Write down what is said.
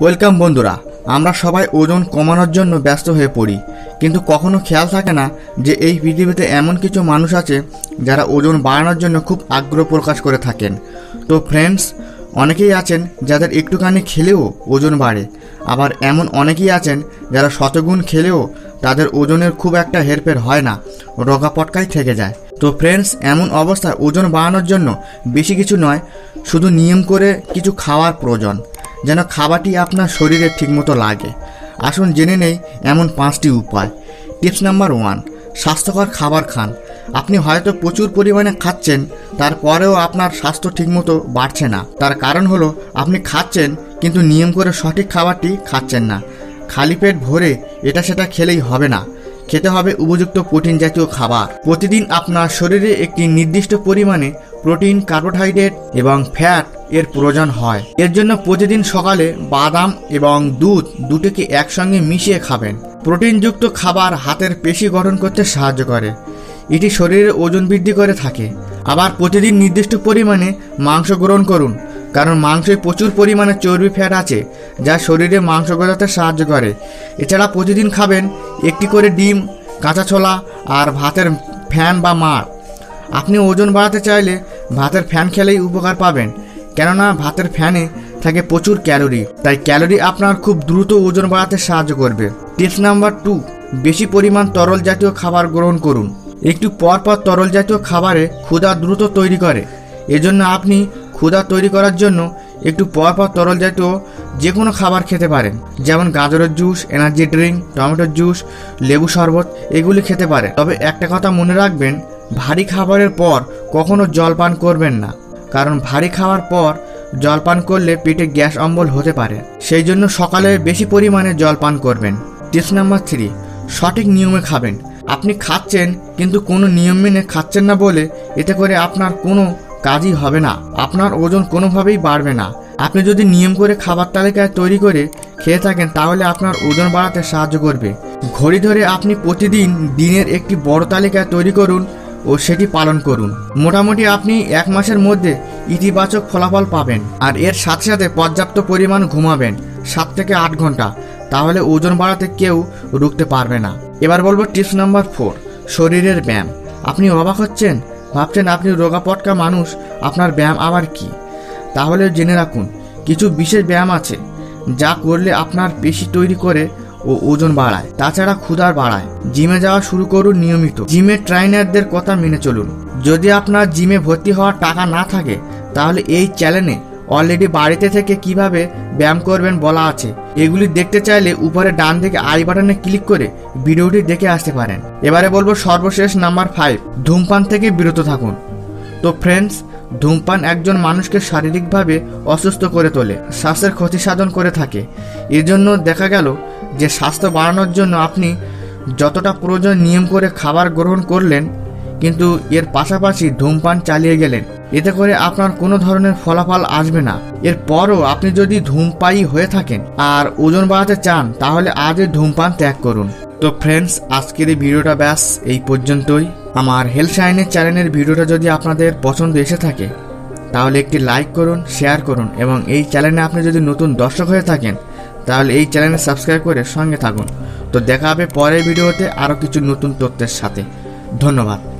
Welcome বন্ধুরা, আমরা সবাই ওজন কমানোর জন্য ব্যস্ত হয়ে পড়ি, কিন্তু কখনো খেয়াল থাকে না যে এই পৃথিবীতে এমন কিছু মানুষ আছে যারা ওজন বাড়ানোর জন্য খুব আগ্রহ প্রকাশ করে থাকেন। তো ফ্রেন্ডস, অনেকেই আছেন যাদের একটুখানি খেলেও ওজন বাড়ে, আবার এমন অনেকেই আছেন যারা শতগুণ খেলেও তাদের ওজনের খুব একটা হেরফের হয় না, রোগাপটকাই থেকে যায়। তো ফ্রেন্ডস, এমন অবস্থায় ওজন বাড়ানোর জন্য বেশি কিছু নয়, শুধু নিয়ম করে কিছু খাওয়ার প্রয়োজন, যেন খাবারটি আপনার শরীরে ঠিকমতো লাগে। আসুন জেনে নেই এমন 5টি উপায়। টিপস নাম্বার 1, স্বাস্থ্যকর খাবার খান। আপনি হয়তো প্রচুর পরিমাণে খাচ্ছেন, তারপরেও আপনার স্বাস্থ্য ঠিকমতো বাড়ছে না। তার কারণ হলো আপনি খাচ্ছেন কিন্তু নিয়ম করে সঠিক খাবারটি খাচ্ছেন না। খালি পেট ভরে এটা সেটা খেলেই হবে না, খেতে হবে উপযুক্ত প্রোটিন জাতীয় খাবার। প্রতিদিন আপনার শরীরে একটি নির্দিষ্ট পরিমাণে প্রোটিন, কার্বোহাইড্রেট এবং ফ্যাট এর প্রয়োজন হয়। এর জন্য প্রতিদিন সকালে বাদাম এবং দুধ দুটিকে একসঙ্গে মিশিয়ে খাবেন। প্রোটিনযুক্ত খাবার হাতের পেশি গঠন করতে সাহায্য করে, এটি শরীরের ওজন বৃদ্ধি করে থাকে। আবার প্রতিদিন নির্দিষ্ট পরিমাণে মাংস গ্রহণ করুন, কারণ মাংসে প্রচুর পরিমাণে চর্বি, ফ্যাট আছে যা শরীরে মাংস গজাতে সাহায্য করে। এছাড়া প্রতিদিন খাবেন একটি করে ডিম, কাঁচা ছোলা আর ভাতের ফ্যান বা মাড়। আপনি ওজন বাড়াতে চাইলে ভাতের ফ্যান খেলেই উপকার পাবেন, কেননা ভাতের ফ্যানে থাকে প্রচুর ক্যালোরি, তাই ক্যালোরি আপনার খুব দ্রুত ওজন বাড়াতে সাহায্য করবে। টিপস নাম্বার 2, বেশি পরিমাণ তরল জাতীয় খাবার গ্রহণ করুন। একটু পরপর তরল জাতীয় খাবারে ক্ষুধা দ্রুত তৈরি করে, এজন্য আপনি ক্ষুধা তৈরি করার জন্য একটু পরপর তরল জাতীয় যে কোনো খাবার খেতে পারেন, যেমন গাজরের জুস, এনার্জি ড্রিঙ্ক, টমেটোর জুস, লেবু শরবত, এগুলি খেতে পারেন। তবে একটা কথা মনে রাখবেন, ভারী খাবারের পর কখনো জল পান করবেন না, কারণ ভারী খাওয়ার পর জল পান করলে পেটে গ্যাস অম্বল হতে পারে। সেই জন্য সকালে বেশি পরিমাণে জল পান করবেন। টিপস নাম্বার 3, সঠিক নিয়মে খাবেন। আপনি খাচ্ছেন কিন্তু কোনো নিয়ম মেনে খাচ্ছেন না বলে এতে করে আপনার কোনো কাজই হবে না, আপনার ওজন কোনোভাবেই বাড়বে না। আপনি যদি নিয়ম করে খাবার তালিকায় তৈরি করে খেয়ে থাকেন, তাহলে আপনার ওজন বাড়াতে সাহায্য করবে। ঘড়ি ধরে আপনি প্রতিদিন দিনের একটি বড় তালিকা তৈরি করুন ও সেটি পালন করুন। মোটামুটি আপনি 1 মাসের মধ্যে ইতিবাচক ফলাফল পাবেন। আর এর সাথে সাথে পর্যাপ্ত পরিমাণ ঘুমাবেন 7 থেকে 8 ঘন্টা, তাহলে ওজন বাড়াতে কেউ রুখতে পারবে না। এবার বলবো টিপস নাম্বার 4, শরীরের ব্যায়াম। আপনি অবাক হচ্ছেন, ভাবছেন আপনি রোগাপটকা মানুষ, আপনার ব্যায়াম আবার কি? তাহলে জেনে রাখুন, কিছু বিশেষ ব্যায়াম আছে যা করলে আপনার পেশি তৈরি করে ও ওজন বাড়ায়, তাছাড়া ক্ষুধার বাড়ায়। জিমে যাওয়া শুরু করুন নিয়মিত, জিমে ট্রেনারদের কথা মেনে চলুন। যদি আপনার জিমে ভর্তি হওয়ার টাকা না থাকে, তাহলে এই চ্যানেলে অলরেডি বাড়িতে থেকে কিভাবে ব্যায়াম করবেন বলা আছে, এগুলি দেখতে চাইলে উপরে ডান দিকে আই বাটনে ক্লিক করে ভিডিওটি দেখে আসতে পারেন। এবারে বলবো সর্বশেষ নাম্বার 5, ধূমপান থেকে বিরত থাকুন। তো ফ্রেন্ডস, ধূমপান একজন মানুষকে শারীরিকভাবে অসুস্থ করে তোলে, স্বাস্থ্যের ক্ষতি সাধন করে থাকে। এজন্য দেখা গেল যে স্বাস্থ্য বাড়ানোর জন্য আপনি যতটা প্রয়োজন নিয়ম করে খাবার গ্রহণ করলেন, কিন্তু এর পাশাপাশি ধূমপান চালিয়ে গেলেন, এতে করে আপনার কোনো ধরনের ফলাফল আসবে না। এরপরও আপনি যদি ধূমপায়ী হয়ে থাকেন আর ওজন বাড়াতে চান, তাহলে আজই ধূমপান ত্যাগ করুন। তো ফ্রেন্ডস, আজকের এই ভিডিওটা ব্যাস এই পর্যন্তই। আমার হেলথ শাইনের চ্যানেলের ভিডিওটা যদি আপনাদের পছন্দ এসে থাকে, তাহলে একটি লাইক করুন, শেয়ার করুন এবং এই চ্যানেলে আপনি যদি নতুন দর্শক হয়ে থাকেন, তাহলে এই চ্যানেলে সাবস্ক্রাইব করে সঙ্গে থাকুন। তো দেখা হবে পরের ভিডিওতে আরও কিছু নতুন তথ্যের সাথে। ধন্যবাদ।